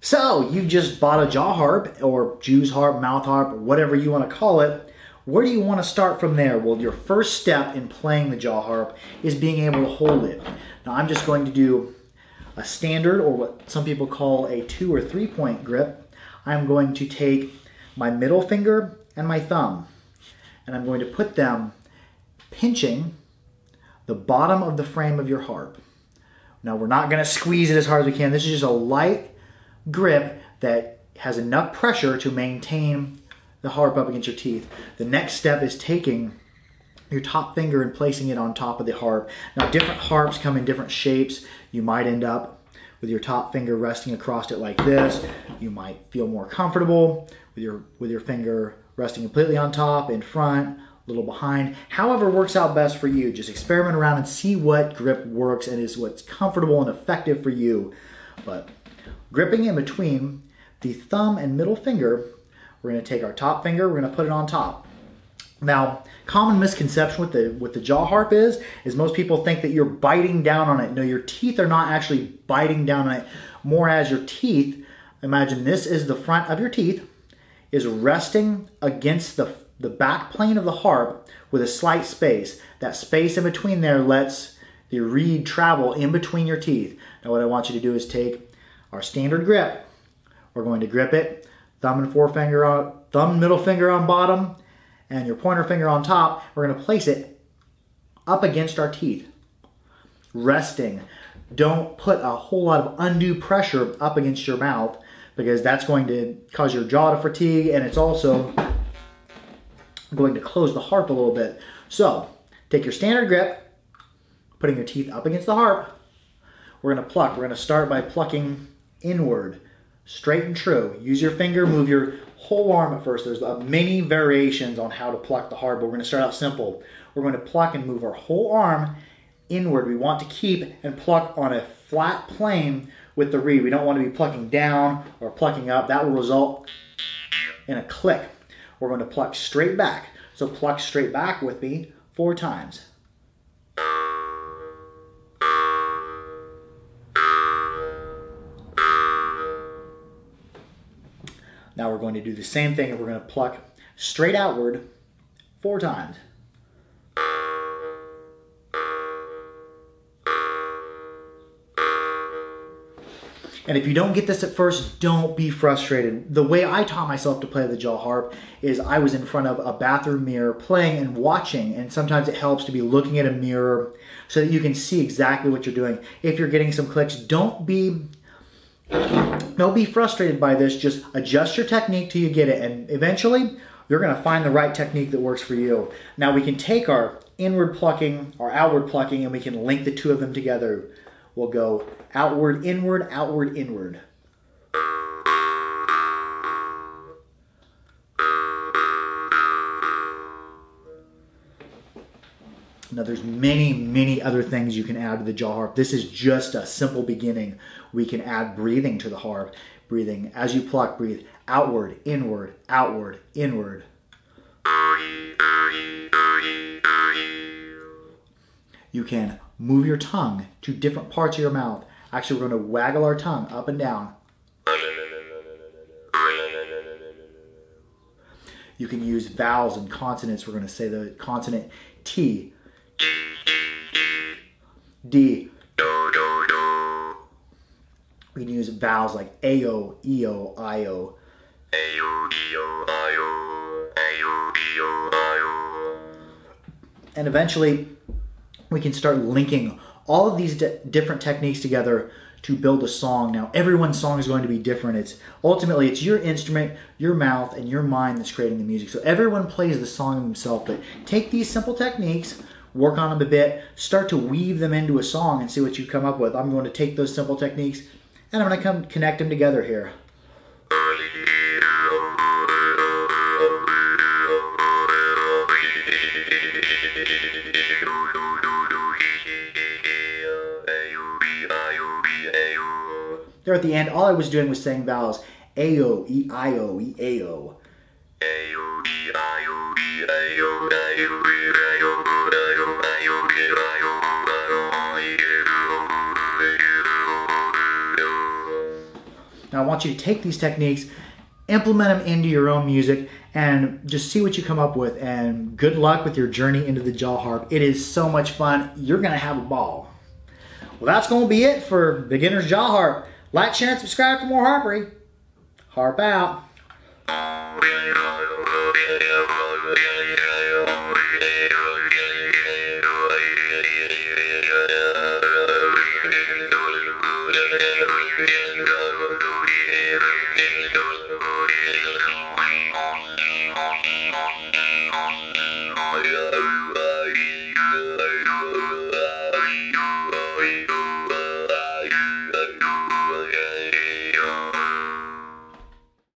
So you just bought a jaw harp or Jew's harp, mouth harp, whatever you want to call it. Where do you want to start from there? Well, your first step in playing the jaw harp is being able to hold it. Now I'm just going to do a standard, or what some people call a 2 or 3 point grip. I'm going to take my middle finger and my thumb, and I'm going to put them pinching the bottom of the frame of your harp. Now we're not going to squeeze it as hard as we can. This is just a light grip that has enough pressure to maintain the harp up against your teeth. The next step is taking your top finger and placing it on top of the harp. Now different harps come in different shapes. You might end up with your top finger resting across it like this. You might feel more comfortable with your finger resting completely on top, in front, a little behind. However works out best for you. Just experiment around and see what grip works and is what's comfortable and effective for you. But gripping in between the thumb and middle finger, we're going to take our top finger, we're going to put it on top. Now, common misconception with the jaw harp is most people think that you're biting down on it. No, your teeth are not actually biting down on it. More as your teeth, imagine this is the front of your teeth, is resting against the back plane of the harp with a slight space. That space in between there lets the reed travel in between your teeth. Now what I want you to do is take our standard grip. We're going to grip it, thumb and forefinger on, thumb, middle finger on bottom, and your pointer finger on top. We're going to place it up against our teeth, resting. Don't put a whole lot of undue pressure up against your mouth, because that's going to cause your jaw to fatigue, and it's also going to close the harp a little bit. So take your standard grip, putting your teeth up against the harp. We're going to pluck. We're going to start by plucking inward, straight and true. Use your finger, move your whole arm at first. There's many variations on how to pluck the harp, but we're going to start out simple. We're going to pluck and move our whole arm inward. We want to keep and pluck on a flat plane with the reed. We don't want to be plucking down or plucking up. That will result in a click. We're going to pluck straight back. So pluck straight back with me 4 times. Now we're going to do the same thing, and we're going to pluck straight outward 4 times. And if you don't get this at first, don't be frustrated. The way I taught myself to play the jaw harp is I was in front of a bathroom mirror playing and watching, and sometimes it helps to be looking at a mirror so that you can see exactly what you're doing. If you're getting some clicks, don't be frustrated by this. Just adjust your technique till you get it, and eventually you're going to find the right technique that works for you. Now we can take our inward plucking, our outward plucking, and we can link the two of them together. We'll go outward, inward, outward, inward. Now there's many, many other things you can add to the jaw harp. This is just a simple beginning. We can add breathing to the harp. Breathing, as you pluck, breathe outward, inward, outward, inward. You can move your tongue to different parts of your mouth. Actually, we're going to waggle our tongue up and down. You can use vowels and consonants. We're going to say the consonant T. D. We can use vowels like A-O, E-O, I-O. And eventually, we can start linking all of these different techniques together to build a song. Now, everyone's song is going to be different. Ultimately, it's your instrument, your mouth, and your mind that's creating the music. So everyone plays the song themselves, but take these simple techniques, work on them a bit, start to weave them into a song and see what you come up with. I'm going to take those simple techniques and I'm going to come connect them together here. There at the end, all I was doing was saying vowels. A-O, E-I-O, E-A-O. want you to take these techniques, implement them into your own music, and just see what you come up with. And good luck with your journey into the jaw harp. It is so much fun. You're gonna have a ball. Well, that's gonna be it for Beginner's Jaw Harp. Like, share, and subscribe for more harpery. Harp out.